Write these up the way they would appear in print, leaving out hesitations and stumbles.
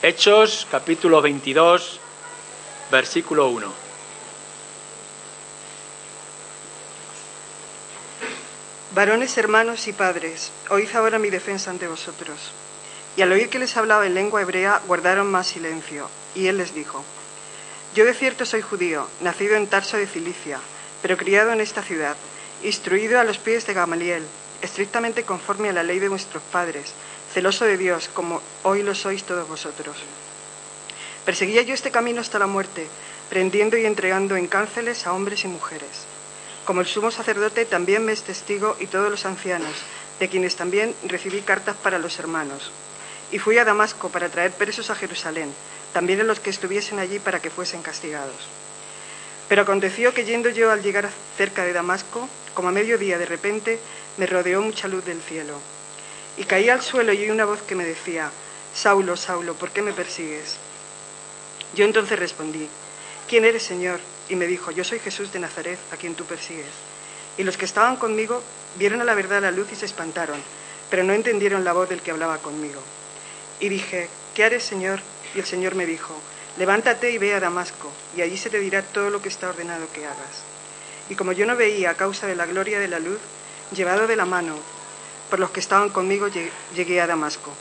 Hechos, capítulo 22, versículo 1. Varones, hermanos y padres, oíd ahora mi defensa ante vosotros. Y al oír que les hablaba en lengua hebrea, guardaron más silencio. Y él les dijo: Yo de cierto soy judío, nacido en Tarso de Cilicia, pero criado en esta ciudad, instruido a los pies de Gamaliel, estrictamente conforme a la ley de vuestros padres, celoso de Dios, como hoy lo sois todos vosotros. Perseguía yo este camino hasta la muerte, prendiendo y entregando en cárceles a hombres y mujeres. Como el sumo sacerdote también me es testigo y todos los ancianos, de quienes también recibí cartas para los hermanos. Y fui a Damasco para traer presos a Jerusalén, también a los que estuviesen allí para que fuesen castigados. Pero aconteció que yendo yo al llegar cerca de Damasco, como a mediodía de repente, me rodeó mucha luz del cielo. Y caí al suelo y oí una voz que me decía: Saulo, Saulo, ¿por qué me persigues? Yo entonces respondí: ¿Quién eres, Señor? Y me dijo: Yo soy Jesús de Nazaret, a quien tú persigues. Y los que estaban conmigo vieron a la verdad la luz y se espantaron, pero no entendieron la voz del que hablaba conmigo. Y dije: ¿Qué haré, Señor? Y el Señor me dijo: Levántate y ve a Damasco, y allí se te dirá todo lo que está ordenado que hagas. Y como yo no veía a causa de la gloria de la luz, llevado de la mano por los que estaban conmigo, llegué a Damasco.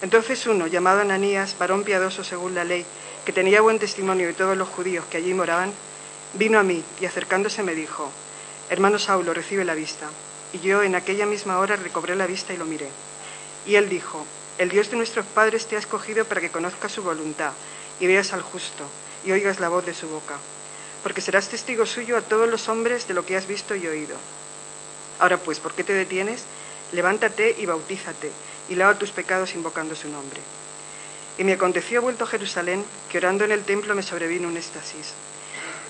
Entonces uno, llamado Ananías, varón piadoso según la ley, que tenía buen testimonio de todos los judíos que allí moraban, vino a mí y acercándose me dijo: Hermano Saulo, recibe la vista. Y yo en aquella misma hora recobré la vista y lo miré. Y él dijo: El Dios de nuestros padres te ha escogido para que conozcas su voluntad y veas al justo y oigas la voz de su boca, porque serás testigo suyo a todos los hombres de lo que has visto y oído. Ahora pues, ¿por qué te detienes? Levántate y bautízate y lava tus pecados invocando su nombre. Y me aconteció vuelto a Jerusalén, que orando en el templo me sobrevino un éxtasis.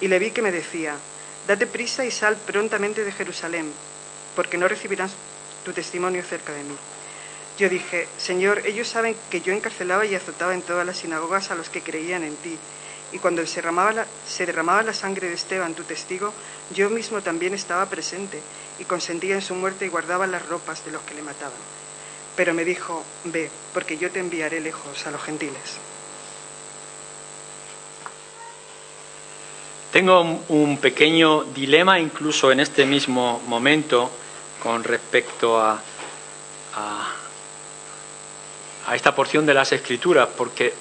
Y le vi que me decía: Date prisa y sal prontamente de Jerusalén, porque no recibirás tu testimonio cerca de mí. Yo dije: Señor, ellos saben que yo encarcelaba y azotaba en todas las sinagogas a los que creían en ti, y cuando se derramaba la sangre de Esteban, tu testigo, yo mismo también estaba presente, y consentía en su muerte y guardaba las ropas de los que le mataban. Pero me dijo: Ve, porque yo te enviaré lejos a los gentiles. Tengo un pequeño dilema incluso en este mismo momento con respecto a esta porción de las Escrituras, porque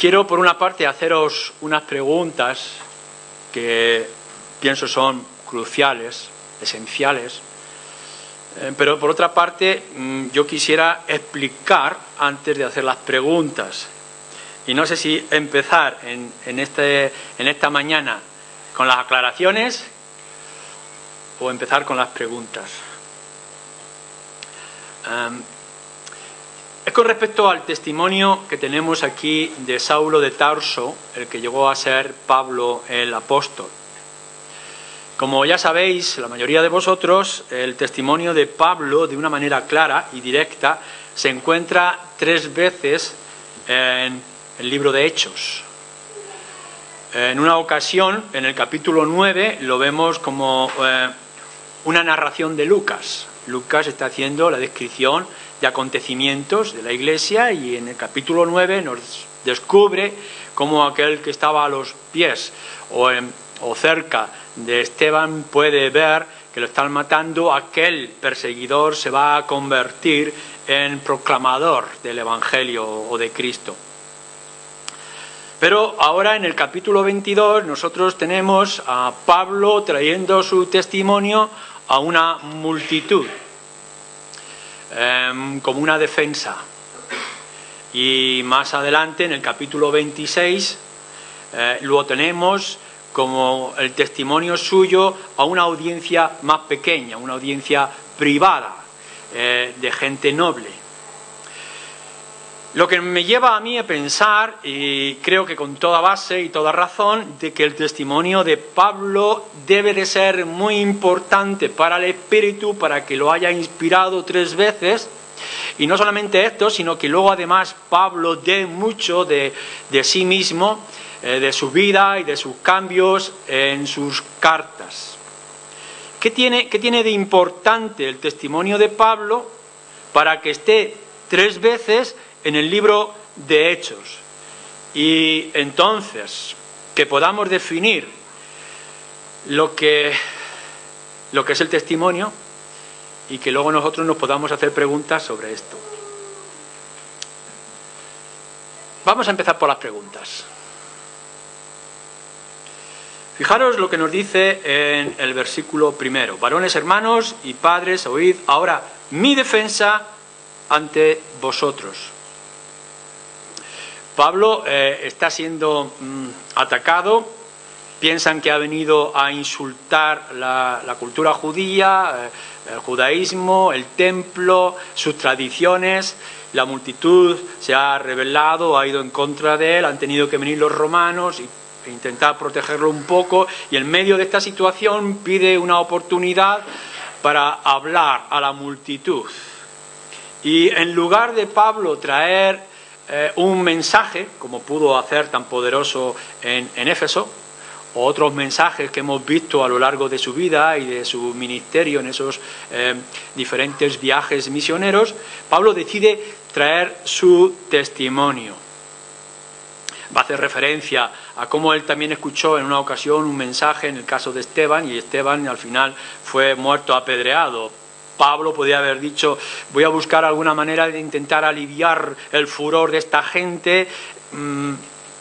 quiero por una parte haceros unas preguntas que pienso son cruciales, esenciales, pero por otra parte yo quisiera explicar antes de hacer las preguntas, y no sé si empezar en esta mañana con las aclaraciones o empezar con las preguntas. Es con respecto al testimonio que tenemos aquí de Saulo de Tarso, el que llegó a ser Pablo el apóstol. Como ya sabéis, la mayoría de vosotros, el testimonio de Pablo, de una manera clara y directa, se encuentra 3 veces en el libro de Hechos. En una ocasión, en el capítulo 9, lo vemos como una narración de Lucas. Lucas está haciendo la descripción de acontecimientos de la iglesia y en el capítulo 9 nos descubre cómo aquel que estaba a los pies o cerca de Esteban puede ver que lo están matando, aquel perseguidor se va a convertir en proclamador del Evangelio o de Cristo. Pero ahora en el capítulo 22 nosotros tenemos a Pablo trayendo su testimonio a una multitud, como una defensa. Y más adelante, en el capítulo 26, lo tenemos como el testimonio suyo a una audiencia más pequeña, una audiencia privada, de gente noble. Lo que me lleva a mí a pensar, y creo que con toda base y toda razón, de que el testimonio de Pablo debe de ser muy importante para el Espíritu, para que lo haya inspirado 3 veces. Y no solamente esto, sino que luego además Pablo dé mucho de sí mismo, de su vida y de sus cambios en sus cartas. ¿Qué tiene de importante el testimonio de Pablo para que esté tres veces en el libro de Hechos. Y entonces, que podamos definir lo que es el testimonio y que luego nosotros nos podamos hacer preguntas sobre esto. Vamos a empezar por las preguntas. Fijaros lo que nos dice en el versículo primero. Varones, hermanos y padres, oíd ahora mi defensa ante vosotros. Pablo está siendo atacado. Piensan que ha venido a insultar la cultura judía, el judaísmo, el templo, sus tradiciones. La multitud se ha rebelado, ha ido en contra de él. Han tenido que venir los romanos y intentar protegerlo un poco, y en medio de esta situación pide una oportunidad para hablar a la multitud. Y en lugar de Pablo traer un mensaje, como pudo hacer tan poderoso en Éfeso, o otros mensajes que hemos visto a lo largo de su vida y de su ministerio en esos diferentes viajes misioneros, Pablo decide traer su testimonio. Va a hacer referencia a cómo él también escuchó en una ocasión un mensaje en el caso de Esteban, y Esteban al final fue muerto apedreado. Pablo podía haber dicho: voy a buscar alguna manera de intentar aliviar el furor de esta gente,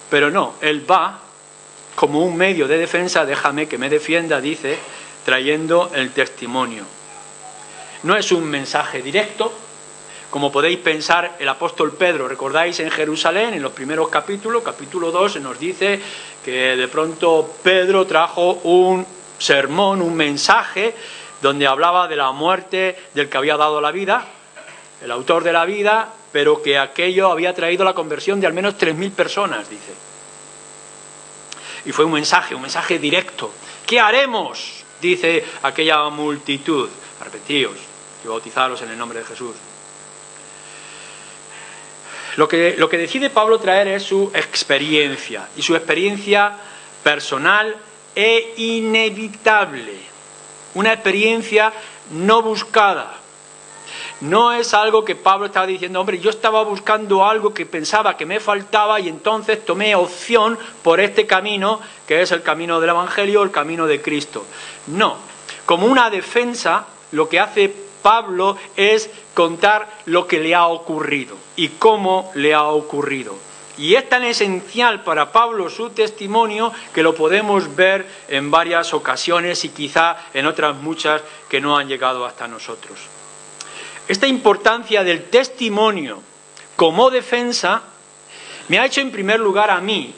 pero no, él va como un medio de defensa. Déjame que me defienda, dice, trayendo el testimonio. No es un mensaje directo. Como podéis pensar, el apóstol Pedro, recordáis, en Jerusalén, en los primeros capítulos, capítulo 2, se nos dice que de pronto Pedro trajo un sermón, un mensaje, donde hablaba de la muerte del que había dado la vida, el autor de la vida, pero que aquello había traído la conversión de al menos 3.000 personas, dice. Y fue un mensaje directo. ¿Qué haremos?, dice aquella multitud. Arrepentíos y bautizaros en el nombre de Jesús. Lo que decide Pablo traer es su experiencia, y su experiencia personal e inevitable. Una experiencia no buscada. No es algo que Pablo estaba diciendo: hombre, yo estaba buscando algo que pensaba que me faltaba y entonces tomé opción por este camino, que es el camino del Evangelio, el camino de Cristo. No, como una defensa, lo que hace Pablo es contar lo que le ha ocurrido y cómo le ha ocurrido. Y es tan esencial para Pablo su testimonio que lo podemos ver en varias ocasiones, y quizá en otras muchas que no han llegado hasta nosotros. Esta importancia del testimonio como defensa me ha hecho, en primer lugar, a mí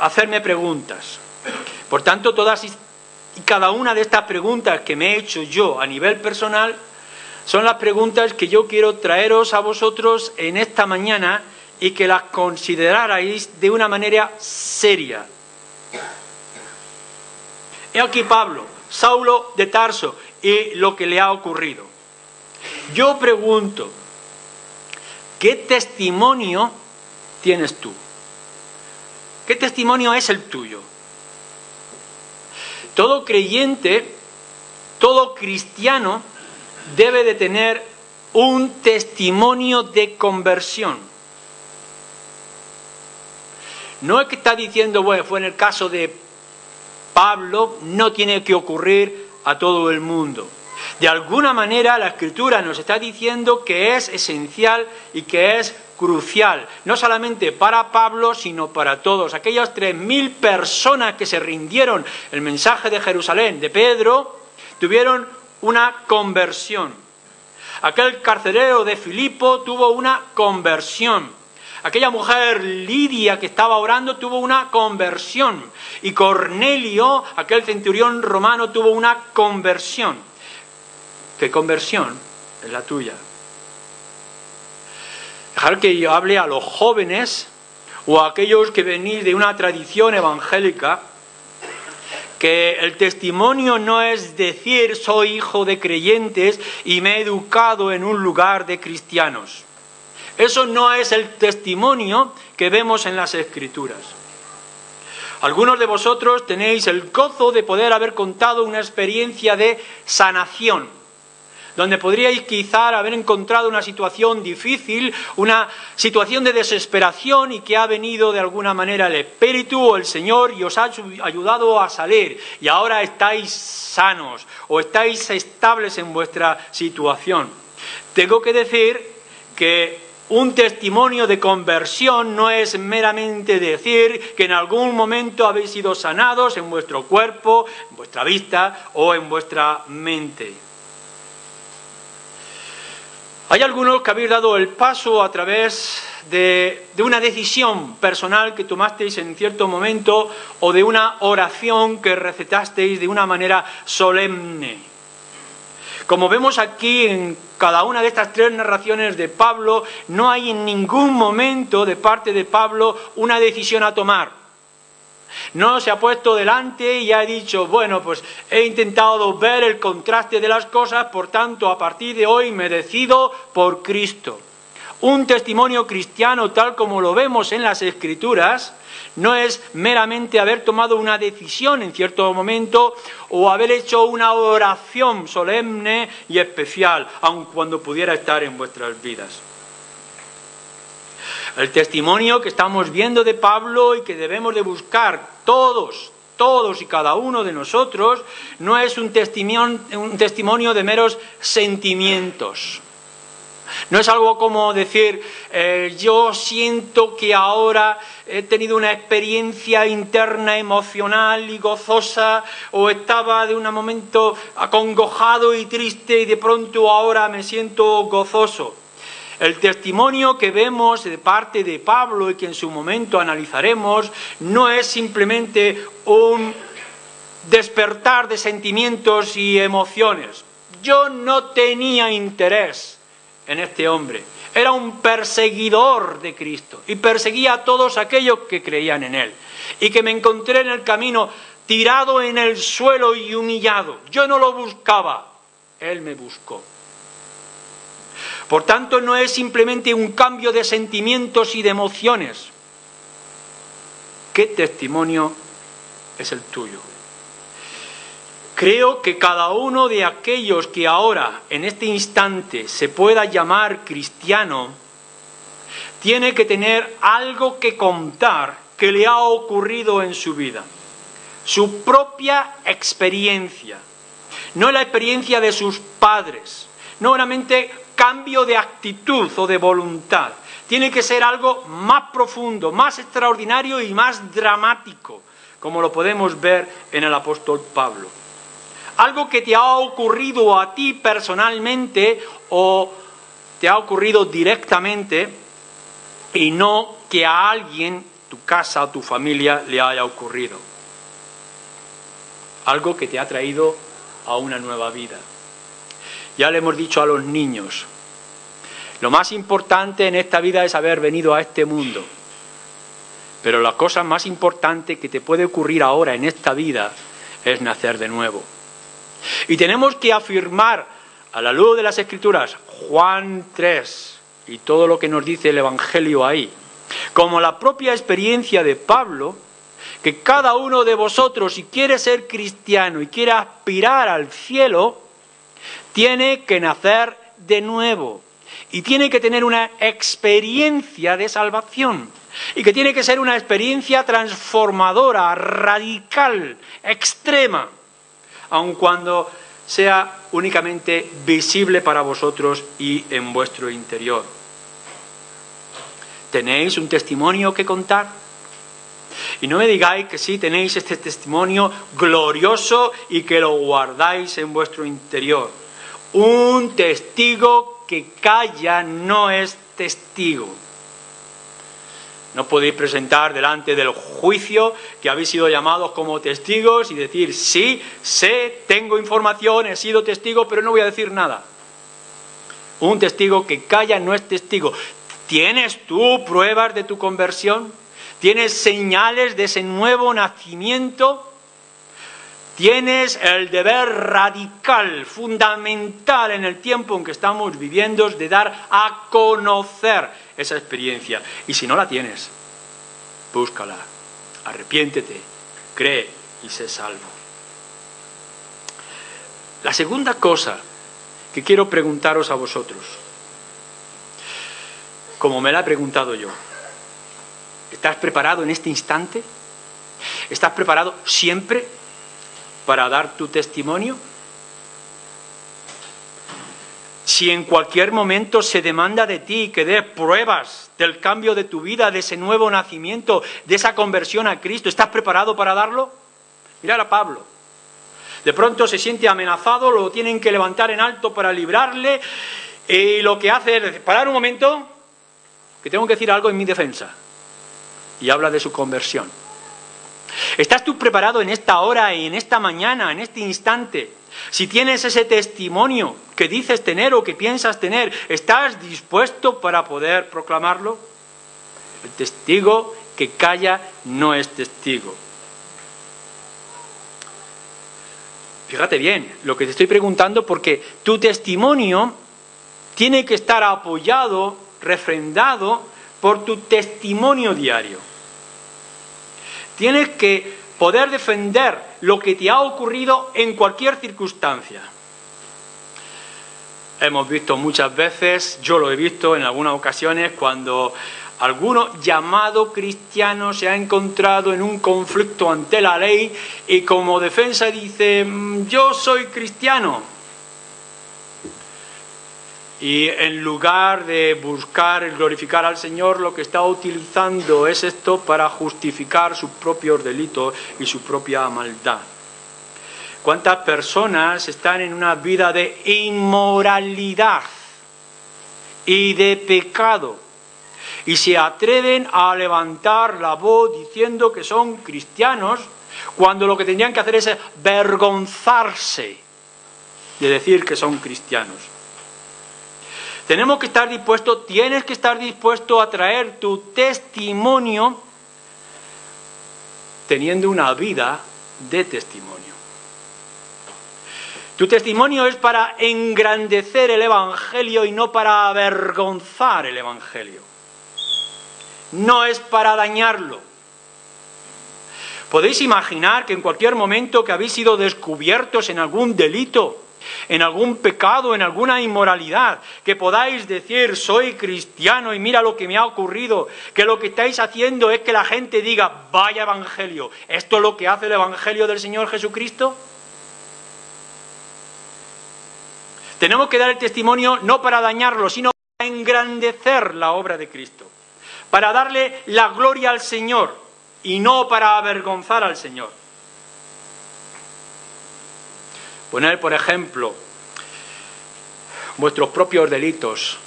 hacerme preguntas. Por tanto, todas y cada una de estas preguntas que me he hecho yo a nivel personal son las preguntas que yo quiero traeros a vosotros en esta mañana, y que las considerarais de una manera seria. He aquí Pablo, Saulo de Tarso, y lo que le ha ocurrido. Yo pregunto: ¿qué testimonio tienes tú? ¿Qué testimonio es el tuyo? Todo creyente, todo cristiano, debe de tener un testimonio de conversión. No es que está diciendo: bueno, fue en el caso de Pablo, no tiene que ocurrir a todo el mundo. De alguna manera la Escritura nos está diciendo que es esencial y que es crucial, no solamente para Pablo, sino para todos. Aquellas 3.000 personas que se rindieron el mensaje de Jerusalén, de Pedro, tuvieron una conversión. Aquel carcelero de Filipo tuvo una conversión. Aquella mujer Lidia que estaba orando tuvo una conversión. Y Cornelio, aquel centurión romano, tuvo una conversión. ¿Qué conversión es la tuya? Dejar que yo hable a los jóvenes o a aquellos que venís de una tradición evangélica, que el testimonio no es decir: soy hijo de creyentes y me he educado en un lugar de cristianos. Eso no es el testimonio que vemos en las Escrituras. Algunos de vosotros tenéis el gozo de poder haber contado una experiencia de sanación, donde podríais quizá haber encontrado una situación difícil, una situación de desesperación, y que ha venido de alguna manera el Espíritu o el Señor y os ha ayudado a salir, y ahora estáis sanos o estáis estables en vuestra situación. Tengo que decir que un testimonio de conversión no es meramente decir que en algún momento habéis sido sanados en vuestro cuerpo, en vuestra vista o en vuestra mente. Hay algunos que habéis dado el paso a través de una decisión personal que tomasteis en cierto momento, o de una oración que recetasteis de una manera solemne. Como vemos aquí en cada una de estas tres narraciones de Pablo, no hay en ningún momento de parte de Pablo una decisión a tomar. No se ha puesto delante y ha dicho, bueno, pues he intentado ver el contraste de las cosas, por tanto, a partir de hoy me decido por Cristo. Un testimonio cristiano, tal como lo vemos en las Escrituras, no es meramente haber tomado una decisión en cierto momento o haber hecho una oración solemne y especial, aun cuando pudiera estar en vuestras vidas. El testimonio que estamos viendo de Pablo y que debemos de buscar todos y cada uno de nosotros, no es un testimonio de meros sentimientos. No es algo como decir, yo siento que ahora he tenido una experiencia interna emocional y gozosa, o estaba de un momento acongojado y triste y de pronto ahora me siento gozoso. El testimonio que vemos de parte de Pablo y que en su momento analizaremos no es simplemente un despertar de sentimientos y emociones. Yo no tenía interés en este hombre. Era un perseguidor de Cristo y perseguía a todos aquellos que creían en él, y que me encontré en el camino tirado en el suelo y humillado. Yo no lo buscaba, él me buscó. Por tanto, no es simplemente un cambio de sentimientos y de emociones. ¿Qué testimonio es el tuyo? Creo que cada uno de aquellos que ahora, en este instante, se pueda llamar cristiano, tiene que tener algo que contar que le ha ocurrido en su vida. Su propia experiencia, no la experiencia de sus padres, no solamente cambio de actitud o de voluntad. Tiene que ser algo más profundo, más extraordinario y más dramático, como lo podemos ver en el apóstol Pablo. Algo que te ha ocurrido a ti personalmente o te ha ocurrido directamente, y no que a alguien, tu casa o tu familia, le haya ocurrido. Algo que te ha traído a una nueva vida. Ya le hemos dicho a los niños, lo más importante en esta vida es haber venido a este mundo. Pero la cosa más importante que te puede ocurrir ahora en esta vida es nacer de nuevo. Y tenemos que afirmar a la luz de las Escrituras, Juan 3 y todo lo que nos dice el Evangelio ahí, como la propia experiencia de Pablo, que cada uno de vosotros, si quiere ser cristiano y quiere aspirar al cielo, tiene que nacer de nuevo y tiene que tener una experiencia de salvación, y que tiene que ser una experiencia transformadora, radical, extrema, aun cuando sea únicamente visible para vosotros y en vuestro interior. ¿Tenéis un testimonio que contar? Y no me digáis que sí tenéis este testimonio glorioso y que lo guardáis en vuestro interior. Un testigo que calla no es testigo. No podéis presentar delante del juicio que habéis sido llamados como testigos y decir, sí, sé, tengo información, he sido testigo, pero no voy a decir nada. Un testigo que calla no es testigo. ¿Tienes tú pruebas de tu conversión? ¿Tienes señales de ese nuevo nacimiento? Tienes el deber radical, fundamental en el tiempo en que estamos viviendo, de dar a conocer esa experiencia. Y si no la tienes, búscala, arrepiéntete, cree y sé salvo. La segunda cosa que quiero preguntaros a vosotros, como me la he preguntado yo. ¿Estás preparado en este instante? ¿Estás preparado siempre para dar tu testimonio? Si en cualquier momento se demanda de ti que des pruebas del cambio de tu vida, de ese nuevo nacimiento, de esa conversión a Cristo, ¿estás preparado para darlo? Mirad a Pablo. De pronto se siente amenazado, lo tienen que levantar en alto para librarle, y lo que hace es parar un momento, que tengo que decir algo en mi defensa. Y habla de su conversión. ¿Estás tú preparado en esta hora, en esta mañana, en este instante? Si tienes ese testimonio que dices tener o que piensas tener, ¿estás dispuesto para poder proclamarlo? El testigo que calla no es testigo. Fíjate bien lo que te estoy preguntando, porque tu testimonio tiene que estar apoyado, refrendado por tu testimonio diario. Tienes que poder defender lo que te ha ocurrido en cualquier circunstancia. Hemos visto muchas veces, yo lo he visto en algunas ocasiones, cuando alguno llamado cristiano se ha encontrado en un conflicto ante la ley y como defensa dice, yo soy cristiano. Y en lugar de buscar y glorificar al Señor, lo que está utilizando es esto para justificar sus propios delitos y su propia maldad. ¿Cuántas personas están en una vida de inmoralidad y de pecado y se atreven a levantar la voz diciendo que son cristianos cuando lo que tendrían que hacer es vergonzarse de decir que son cristianos? Tenemos que estar dispuestos, tienes que estar dispuesto a traer tu testimonio teniendo una vida de testimonio. Tu testimonio es para engrandecer el Evangelio y no para avergonzar el Evangelio. No es para dañarlo. ¿Podéis imaginar que en cualquier momento que habéis sido descubiertos en algún delito, en algún pecado, en alguna inmoralidad, que podáis decir, soy cristiano y mira lo que me ha ocurrido, que lo que estáis haciendo es que la gente diga, vaya evangelio, esto es lo que hace el evangelio del Señor Jesucristo? Tenemos que dar el testimonio no para dañarlo, sino para engrandecer la obra de Cristo, para darle la gloria al Señor y no para avergonzar al Señor. Poner, por ejemplo, vuestros propios delitos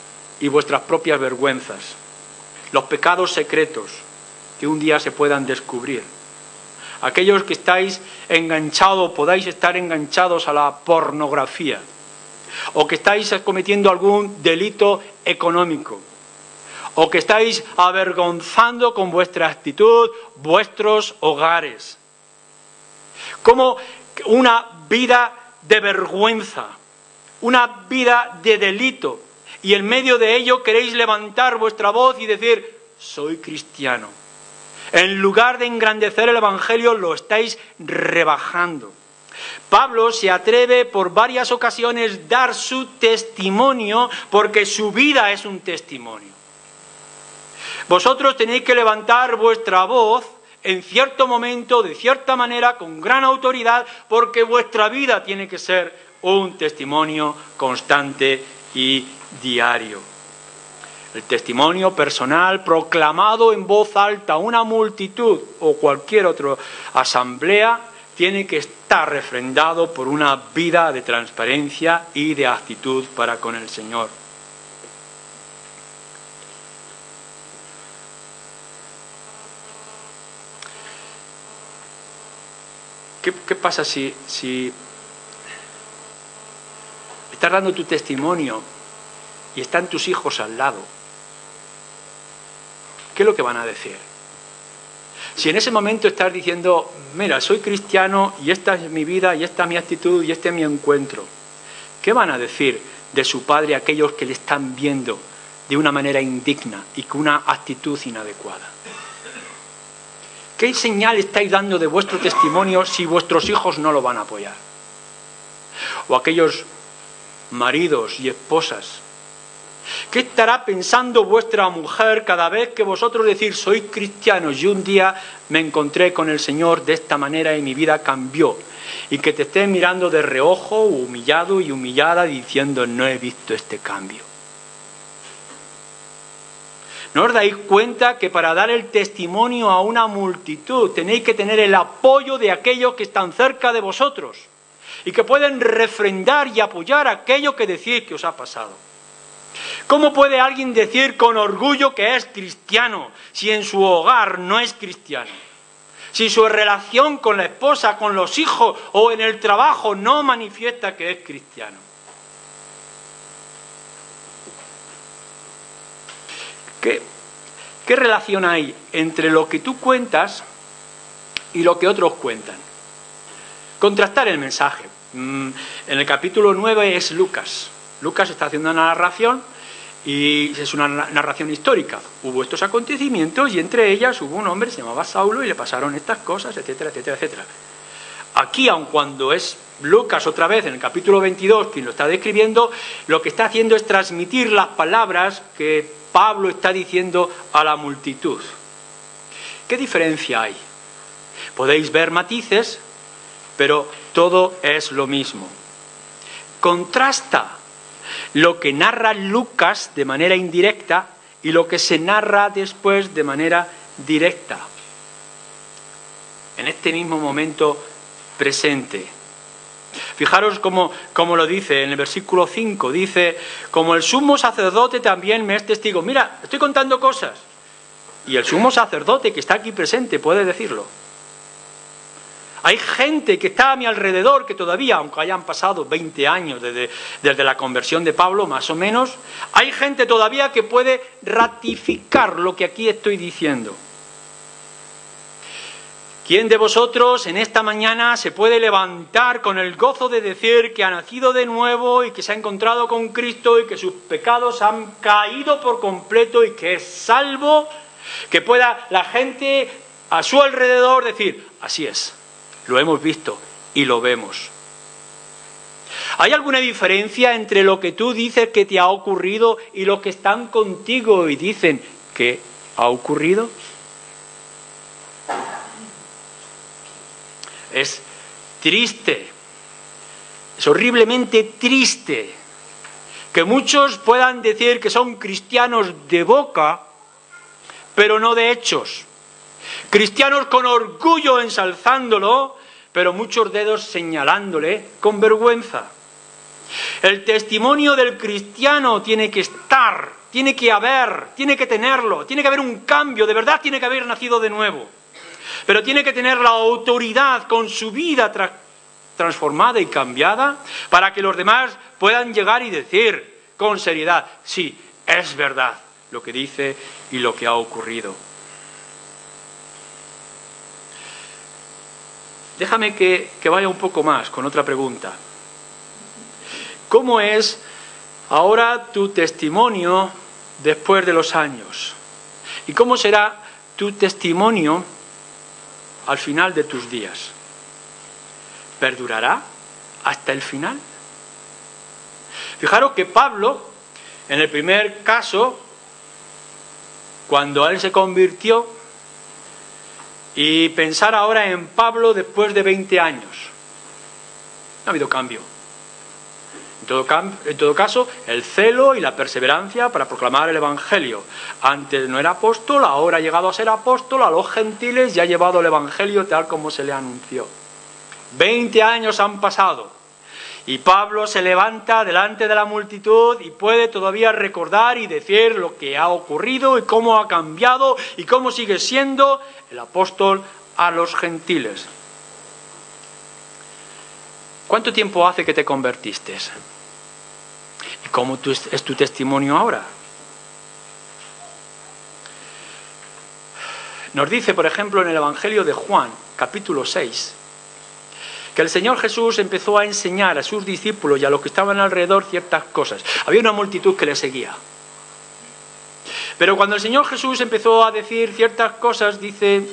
y vuestras propias vergüenzas, los pecados secretos que un día se puedan descubrir. Aquellos que estáis enganchados, podáis estar enganchados a la pornografía, o que estáis cometiendo algún delito económico, o que estáis avergonzando con vuestra actitud vuestros hogares. Como una vida de vergüenza, una vida de delito, y en medio de ello queréis levantar vuestra voz y decir, soy cristiano. En lugar de engrandecer el Evangelio, lo estáis rebajando. Pablo se atreve por varias ocasiones a dar su testimonio, porque su vida es un testimonio. Vosotros tenéis que levantar vuestra voz en cierto momento, de cierta manera, con gran autoridad, porque vuestra vida tiene que ser un testimonio constante y diario. El testimonio personal proclamado en voz alta a una multitud o cualquier otra asamblea tiene que estar refrendado por una vida de transparencia y de actitud para con el Señor. ¿Qué pasa si estás dando tu testimonio y están tus hijos al lado? ¿Qué es lo que van a decir? Si en ese momento estás diciendo, mira, soy cristiano y esta es mi vida, y esta es mi actitud, y este es mi encuentro. ¿Qué van a decir de su padre aquellos que le están viendo de una manera indigna y con una actitud inadecuada? ¿Qué señal estáis dando de vuestro testimonio si vuestros hijos no lo van a apoyar? O aquellos maridos y esposas, ¿qué estará pensando vuestra mujer cada vez que vosotros decís, soy cristiano y un día me encontré con el Señor de esta manera y mi vida cambió? Y que te estés mirando de reojo, humillado y humillada, diciendo, no he visto este cambio. ¿No os dais cuenta que para dar el testimonio a una multitud tenéis que tener el apoyo de aquellos que están cerca de vosotros y que pueden refrendar y apoyar aquello que decís que os ha pasado? ¿Cómo puede alguien decir con orgullo que es cristiano si en su hogar no es cristiano? Si su relación con la esposa, con los hijos o en el trabajo no manifiesta que es cristiano. ¿Qué relación hay entre lo que tú cuentas y lo que otros cuentan? Contrastar el mensaje. En el capítulo 9 es Lucas. Lucas está haciendo una narración y es una narración histórica. Hubo estos acontecimientos y entre ellas hubo un hombre que se llamaba Saulo y le pasaron estas cosas, etcétera, etcétera, etcétera. Aquí, aun cuando es Lucas otra vez en el capítulo 22 quien lo está describiendo, lo que está haciendo es transmitir las palabras que Pablo está diciendo a la multitud. ¿Qué diferencia hay? Podéis ver matices, pero todo es lo mismo. Contrasta lo que narra Lucas de manera indirecta y lo que se narra después de manera directa. En este mismo momento presente. Fijaros cómo lo dice en el versículo 5. Dice, como el sumo sacerdote también me es testigo. Mira, estoy contando cosas. Y el sumo sacerdote que está aquí presente puede decirlo. Hay gente que está a mi alrededor que todavía, aunque hayan pasado 20 años desde la conversión de Pablo, más o menos, hay gente todavía que puede ratificar lo que aquí estoy diciendo. ¿Quién de vosotros en esta mañana se puede levantar con el gozo de decir que ha nacido de nuevo y que se ha encontrado con Cristo y que sus pecados han caído por completo y que es salvo? Que pueda la gente a su alrededor decir, así es. Lo hemos visto y lo vemos. ¿Hay alguna diferencia entre lo que tú dices que te ha ocurrido y lo que están contigo y dicen que ha ocurrido? Es triste, es horriblemente triste que muchos puedan decir que son cristianos de boca, pero no de hechos. Cristianos con orgullo ensalzándolo, pero muchos dedos señalándole con vergüenza. El testimonio del cristiano tiene que estar, tiene que haber, tiene que tenerlo, tiene que haber un cambio, de verdad tiene que haber nacido de nuevo. Pero tiene que tener la autoridad con su vida transformada y cambiada para que los demás puedan llegar y decir con seriedad, sí, es verdad lo que dice y lo que ha ocurrido. Déjame que vaya un poco más con otra pregunta. ¿Cómo es ahora tu testimonio después de los años? ¿Y cómo será tu testimonio al final de tus días? ¿Perdurará hasta el final? Fijaros que Pablo, en el primer caso, cuando él se convirtió, y pensar ahora en Pablo después de 20 años. No ha habido cambio. En todo caso, el celo y la perseverancia para proclamar el Evangelio. Antes no era apóstol, ahora ha llegado a ser apóstol, a los gentiles y ha llevado el Evangelio tal como se le anunció. 20 años han pasado. Y Pablo se levanta delante de la multitud y puede todavía recordar y decir lo que ha ocurrido y cómo ha cambiado y cómo sigue siendo el apóstol a los gentiles. ¿Cuánto tiempo hace que te convertiste? ¿Y cómo es tu testimonio ahora? Nos dice, por ejemplo, en el Evangelio de Juan, capítulo 6, que el Señor Jesús empezó a enseñar a sus discípulos y a los que estaban alrededor ciertas cosas. Había una multitud que le seguía. Pero cuando el Señor Jesús empezó a decir ciertas cosas, dice,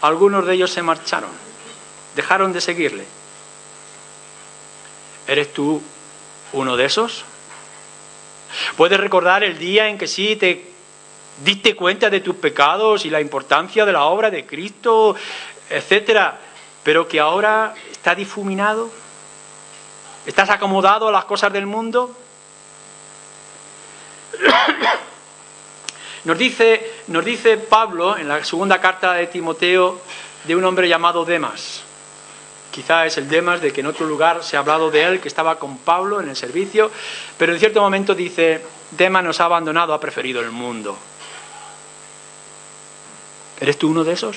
algunos de ellos se marcharon, dejaron de seguirle. ¿Eres tú uno de esos? ¿Puedes recordar el día en que sí te diste cuenta de tus pecados y la importancia de la obra de Cristo, etcétera, pero que ahora está difuminado? ¿Estás acomodado a las cosas del mundo? Nos dice Pablo en la segunda carta de Timoteo de un hombre llamado Demas. Quizá es el Demas de que en otro lugar se ha hablado de él, que estaba con Pablo en el servicio, pero en cierto momento dice: Demas nos ha abandonado, ha preferido el mundo. ¿Eres tú uno de esos?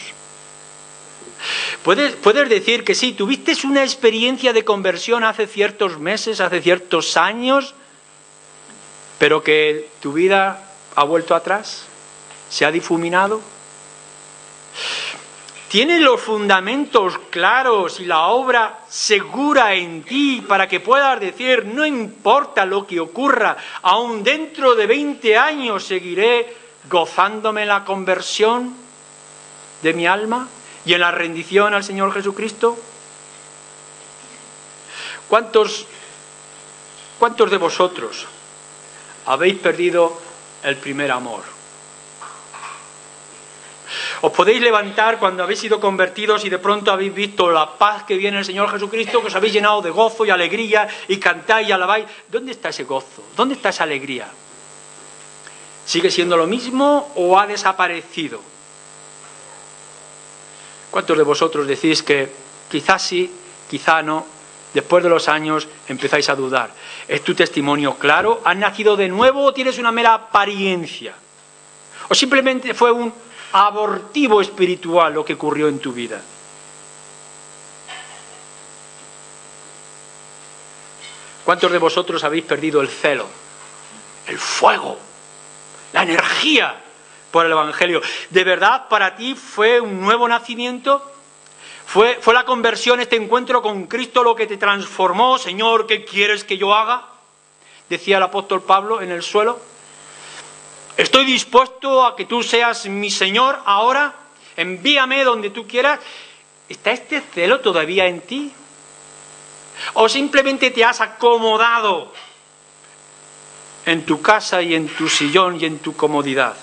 ¿Puedes decir que sí, tuviste una experiencia de conversión hace ciertos meses, hace ciertos años, pero que tu vida ha vuelto atrás, se ha difuminado? ¿Tienes los fundamentos claros y la obra segura en ti para que puedas decir: no importa lo que ocurra, aún dentro de 20 años seguiré gozándome en la conversión de mi alma y en la rendición al Señor Jesucristo? ¿Cuántos de vosotros habéis perdido el primer amor? Os podéis levantar cuando habéis sido convertidos y de pronto habéis visto la paz que viene el Señor Jesucristo, que os habéis llenado de gozo y alegría, y cantáis y alabáis. ¿Dónde está ese gozo? ¿Dónde está esa alegría? ¿Sigue siendo lo mismo o ha desaparecido? ¿Cuántos de vosotros decís que quizás sí, quizá no, después de los años empezáis a dudar? ¿Es tu testimonio claro? ¿Has nacido de nuevo o tienes una mera apariencia? ¿O simplemente fue un abortivo espiritual lo que ocurrió en tu vida? ¿Cuántos de vosotros habéis perdido el celo, el fuego, la energía por el Evangelio? ¿De verdad para ti fue un nuevo nacimiento? ¿Fue la conversión, este encuentro con Cristo, lo que te transformó? Señor, ¿qué quieres que yo haga?, decía el apóstol Pablo en el suelo. Estoy dispuesto a que tú seas mi Señor ahora, envíame donde tú quieras. ¿Está este celo todavía en ti? ¿O simplemente te has acomodado en tu casa y en tu sillón y en tu comodidad?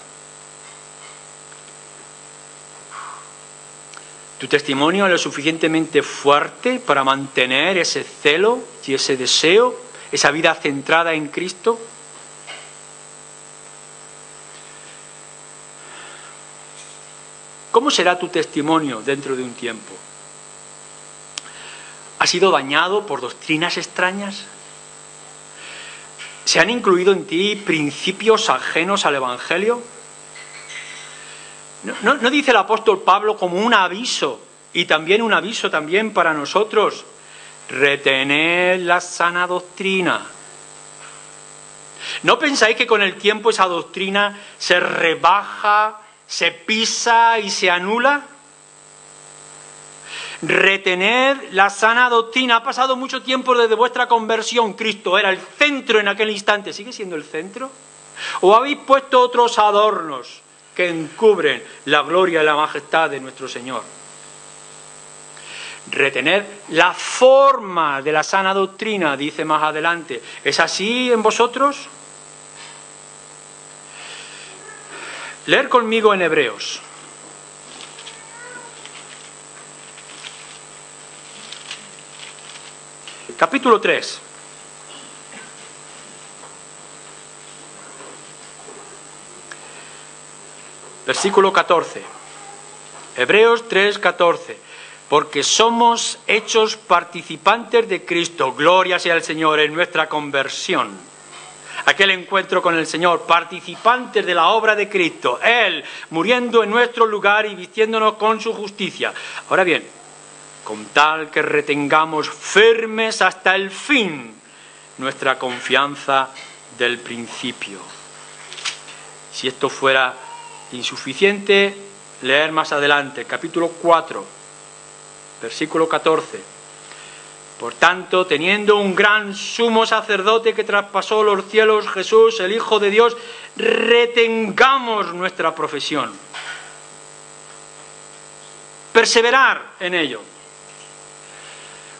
¿Tu testimonio es lo suficientemente fuerte para mantener ese celo y ese deseo, esa vida centrada en Cristo? ¿Cómo será tu testimonio dentro de un tiempo? ¿Has sido dañado por doctrinas extrañas? ¿Se han incluido en ti principios ajenos al Evangelio? ¿No dice el apóstol Pablo como un aviso, y también un aviso también para nosotros: retened la sana doctrina? ¿No pensáis que con el tiempo esa doctrina se rebaja, se pisa y se anula? Retened la sana doctrina. Ha pasado mucho tiempo desde vuestra conversión. Cristo era el centro en aquel instante. ¿Sigue siendo el centro? ¿O habéis puesto otros adornos que encubren la gloria y la majestad de nuestro Señor? Retened la forma de la sana doctrina, dice más adelante. ¿Es así en vosotros? Leer conmigo en Hebreos. Capítulo 3. Versículo 14. Hebreos 3, 14. Porque somos hechos participantes de Cristo. Gloria sea al Señor en nuestra conversión. Aquel encuentro con el Señor, participantes de la obra de Cristo, Él muriendo en nuestro lugar y vistiéndonos con su justicia. Ahora bien, con tal que retengamos firmes hasta el fin nuestra confianza del principio. Si esto fuera insuficiente, leer más adelante, capítulo 4, versículo 14. Por tanto, teniendo un gran sumo sacerdote que traspasó los cielos, Jesús, el Hijo de Dios, retengamos nuestra profesión. Perseverar en ello.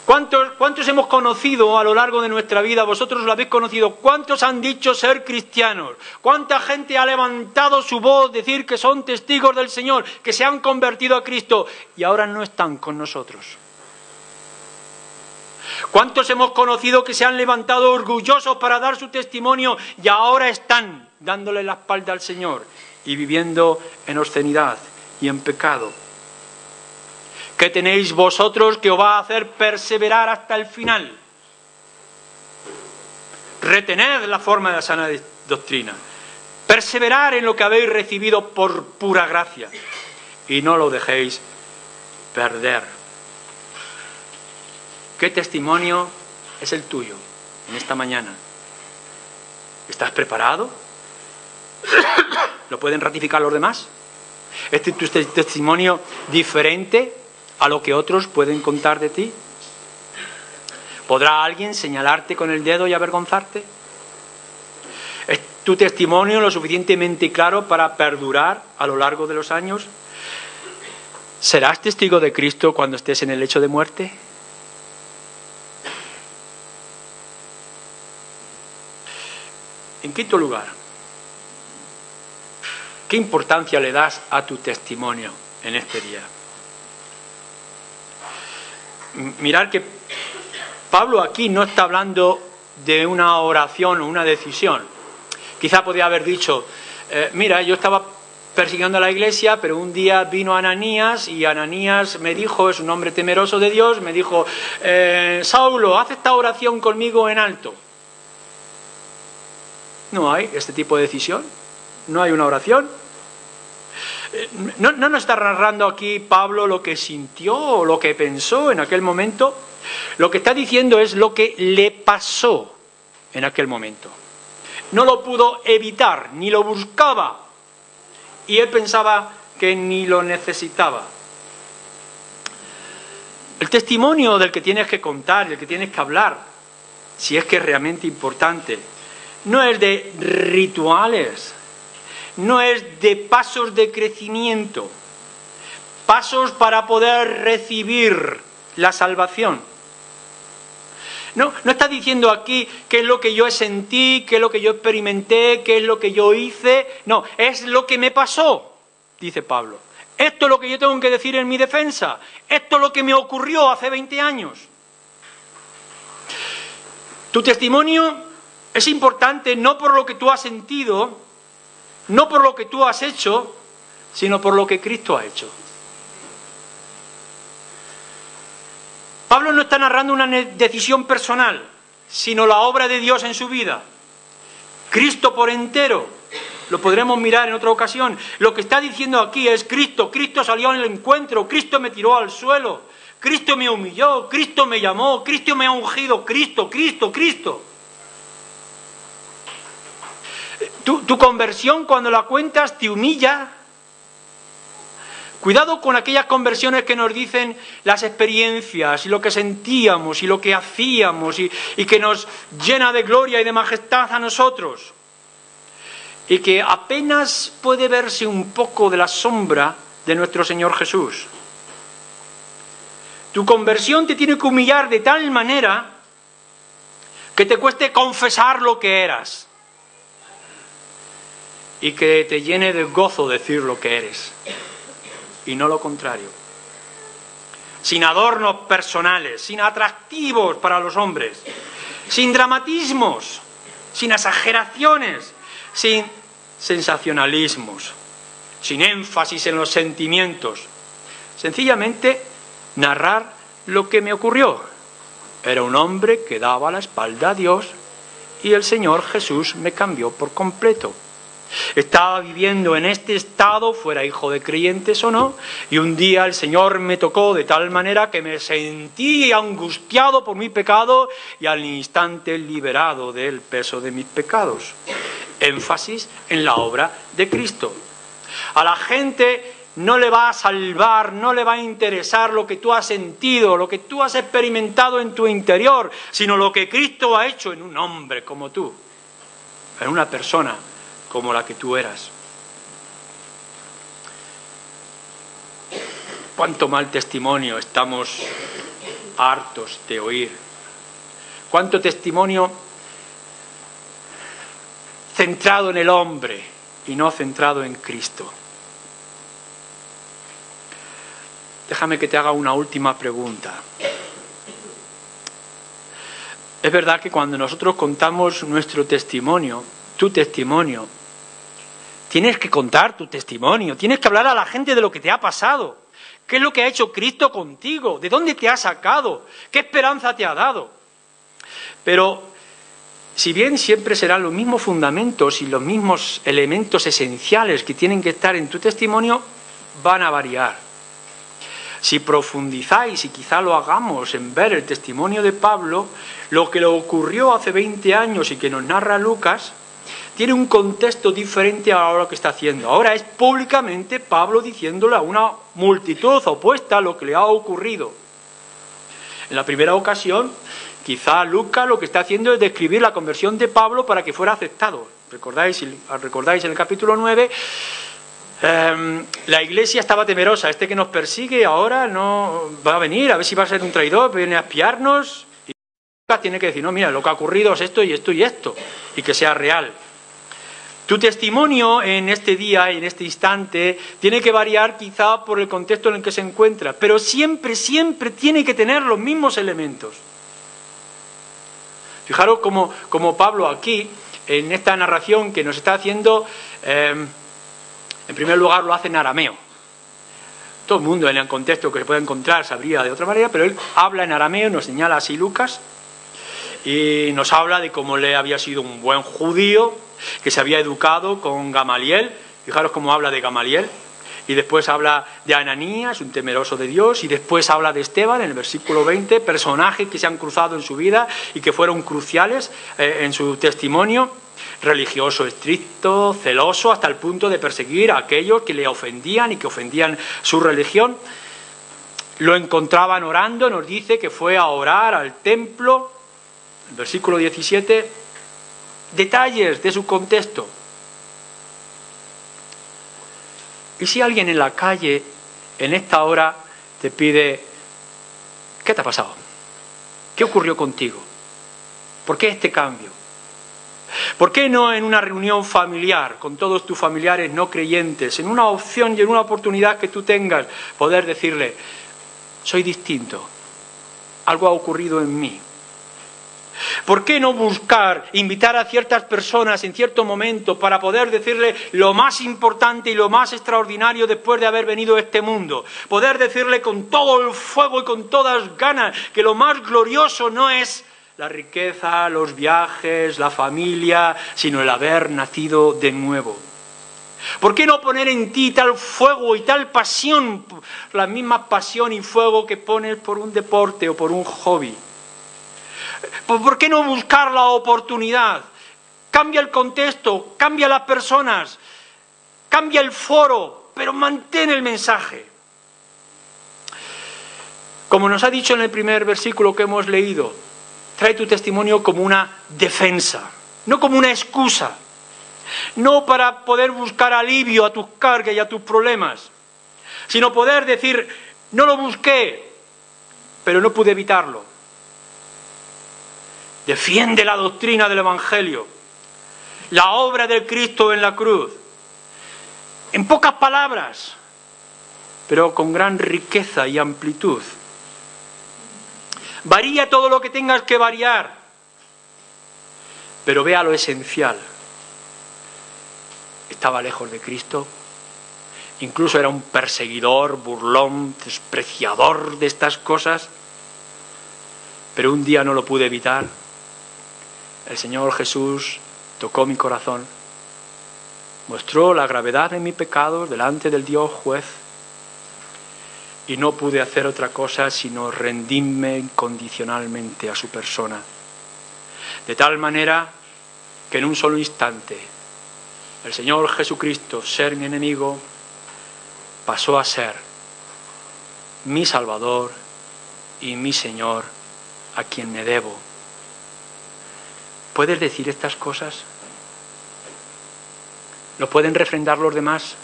¿Cuántos hemos conocido a lo largo de nuestra vida? Vosotros lo habéis conocido. ¿Cuántos han dicho ser cristianos? ¿Cuánta gente ha levantado su voz, decir que son testigos del Señor, que se han convertido a Cristo y ahora no están con nosotros? ¿Cuántos hemos conocido que se han levantado orgullosos para dar su testimonio y ahora están dándole la espalda al Señor y viviendo en obscenidad y en pecado? ¿Qué tenéis vosotros que os va a hacer perseverar hasta el final? Retened la forma de la sana doctrina. Perseverar en lo que habéis recibido por pura gracia. Y no lo dejéis perder. ¿Qué testimonio es el tuyo en esta mañana? ¿Estás preparado? ¿Lo pueden ratificar los demás? ¿Es tu testimonio diferente a lo que otros pueden contar de ti? ¿Podrá alguien señalarte con el dedo y avergonzarte? ¿Es tu testimonio lo suficientemente claro para perdurar a lo largo de los años? ¿Serás testigo de Cristo cuando estés en el lecho de muerte? En quinto lugar, ¿qué importancia le das a tu testimonio en este día? Mirad que Pablo aquí no está hablando de una oración o una decisión. Quizá podría haber dicho, mira, yo estaba persiguiendo a la iglesia, pero un día vino Ananías y Ananías me dijo, es un hombre temeroso de Dios, me dijo, Saulo, haz esta oración conmigo en alto. No hay este tipo de decisión, no hay una oración. No nos está narrando aquí Pablo lo que sintió o lo que pensó en aquel momento. Lo que está diciendo es lo que le pasó en aquel momento. No lo pudo evitar, ni lo buscaba. Y él pensaba que ni lo necesitaba. El testimonio del que tienes que contar, del que tienes que hablar, si es que es realmente importante, no es de rituales. No es de pasos de crecimiento, pasos para poder recibir la salvación. No está diciendo aquí qué es lo que yo sentí, qué es lo que yo experimenté, qué es lo que yo hice. No, es lo que me pasó, dice Pablo. Esto es lo que yo tengo que decir en mi defensa. Esto es lo que me ocurrió hace 20 años. Tu testimonio es importante no por lo que tú has sentido, no por lo que tú has hecho, sino por lo que Cristo ha hecho. Pablo no está narrando una decisión personal, sino la obra de Dios en su vida. Cristo por entero. Lo podremos mirar en otra ocasión. Lo que está diciendo aquí es Cristo. Cristo salió al encuentro. Cristo me tiró al suelo. Cristo me humilló. Cristo me llamó. Cristo me ha ungido. Cristo, Cristo, Cristo. Tu conversión, cuando la cuentas, te humilla. Cuidado con aquellas conversiones que nos dicen las experiencias y lo que sentíamos y lo que hacíamos y que nos llena de gloria y de majestad a nosotros. Y que apenas puede verse un poco de la sombra de nuestro Señor Jesús. Tu conversión te tiene que humillar de tal manera que te cueste confesar lo que eras. Y que te llene de gozo decir lo que eres. Y no lo contrario. Sin adornos personales, sin atractivos para los hombres, sin dramatismos, sin exageraciones, sin sensacionalismos, sin énfasis en los sentimientos. Sencillamente narrar lo que me ocurrió. Era un hombre que daba la espalda a Dios y el Señor Jesús me cambió por completo. Estaba viviendo en este estado, fuera hijo de creyentes o no, y un día el Señor me tocó de tal manera que me sentí angustiado por mi pecado y al instante liberado del peso de mis pecados. Énfasis en la obra de Cristo. A la gente no le va a salvar, no le va a interesar lo que tú has sentido, lo que tú has experimentado en tu interior, sino lo que Cristo ha hecho en un hombre como tú, en una persona como la que tú eras. Cuánto mal testimonio estamos hartos de oír. Cuánto testimonio centrado en el hombre y no centrado en Cristo. Déjame que te haga una última pregunta. Es verdad que cuando nosotros contamos nuestro testimonio, tu testimonio, tienes que contar tu testimonio, tienes que hablar a la gente de lo que te ha pasado. ¿Qué es lo que ha hecho Cristo contigo? ¿De dónde te ha sacado? ¿Qué esperanza te ha dado? Pero, si bien siempre serán los mismos fundamentos y los mismos elementos esenciales que tienen que estar en tu testimonio, van a variar. Si profundizáis, y quizá lo hagamos, en ver el testimonio de Pablo, lo que le ocurrió hace 20 años y que nos narra Lucas, tiene un contexto diferente a lo que está haciendo. Ahora es públicamente Pablo diciéndole a una multitud opuesta a lo que le ha ocurrido. En la primera ocasión, quizá Lucas lo que está haciendo es describir la conversión de Pablo para que fuera aceptado. Recordáis, si recordáis en el capítulo 9, la iglesia estaba temerosa. Este que nos persigue ahora no va a venir, a ver si va a ser un traidor, viene a espiarnos. Y Lucas tiene que decir, no, mira, lo que ha ocurrido es esto y esto y esto, y que sea real. Tu testimonio en este día, en este instante, tiene que variar quizá por el contexto en el que se encuentra, pero siempre, siempre tiene que tener los mismos elementos. Fijaros como Pablo aquí, en esta narración que nos está haciendo, en primer lugar lo hace en arameo. Todo el mundo en el contexto que se puede encontrar sabría de otra manera, pero él habla en arameo, nos señala así Lucas, y nos habla de cómo le había sido un buen judío, que se había educado con Gamaliel. Fijaros cómo habla de Gamaliel, y después habla de Ananías, un temeroso de Dios, y después habla de Esteban en el versículo 20, personajes que se han cruzado en su vida y que fueron cruciales en su testimonio, religioso estricto, celoso, hasta el punto de perseguir a aquellos que le ofendían y que ofendían su religión. Lo encontraban orando, nos dice que fue a orar al templo, el versículo 17... Detalles de su contexto. Y si alguien en la calle, en esta hora, te pide, ¿qué te ha pasado? ¿Qué ocurrió contigo? ¿Por qué este cambio? ¿Por qué no en una reunión familiar, con todos tus familiares no creyentes, en una opción y en una oportunidad que tú tengas, poder decirle, soy distinto, algo ha ocurrido en mí? ¿Por qué no buscar, invitar a ciertas personas en cierto momento para poder decirle lo más importante y lo más extraordinario después de haber venido a este mundo? Poder decirle con todo el fuego y con todas ganas que lo más glorioso no es la riqueza, los viajes, la familia, sino el haber nacido de nuevo. ¿Por qué no poner en ti tal fuego y tal pasión, la misma pasión y fuego que pones por un deporte o por un hobby? ¿Por qué no buscar la oportunidad? Cambia el contexto, cambia las personas, cambia el foro, pero mantén el mensaje. Como nos ha dicho en el primer versículo que hemos leído, trae tu testimonio como una defensa, no como una excusa, no para poder buscar alivio a tus cargas y a tus problemas, sino poder decir, no lo busqué, pero no pude evitarlo. Defiende la doctrina del Evangelio, la obra de Cristo en la cruz, en pocas palabras, pero con gran riqueza y amplitud. Varía todo lo que tengas que variar, pero ve a lo esencial. Estaba lejos de Cristo, incluso era un perseguidor, burlón, despreciador de estas cosas, pero un día no lo pude evitar. El Señor Jesús tocó mi corazón, mostró la gravedad de mis pecados delante del Dios juez, y no pude hacer otra cosa sino rendirme incondicionalmente a su persona. De tal manera que en un solo instante el Señor Jesucristo, ser mi enemigo, pasó a ser mi Salvador y mi Señor, a quien me debo. ¿Puedes decir estas cosas? ¿Lo pueden refrendar los demás?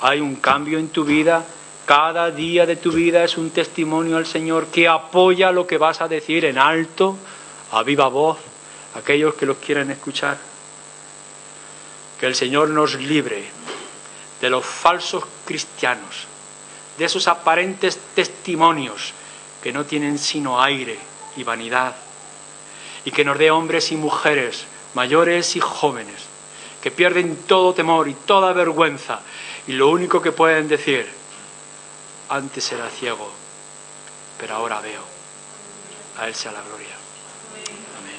¿Hay un cambio en tu vida Cada día de tu vida es un testimonio al Señor que apoya lo que vas a decir en alto, a viva voz, aquellos que los quieren escuchar. Que el Señor nos libre de los falsos cristianos, de esos aparentes testimonios que no tienen sino aire y vanidad, y que nos dé hombres y mujeres, mayores y jóvenes, que pierden todo temor y toda vergüenza, y lo único que pueden decir: antes era ciego, pero ahora veo. A Él sea la gloria. Amén.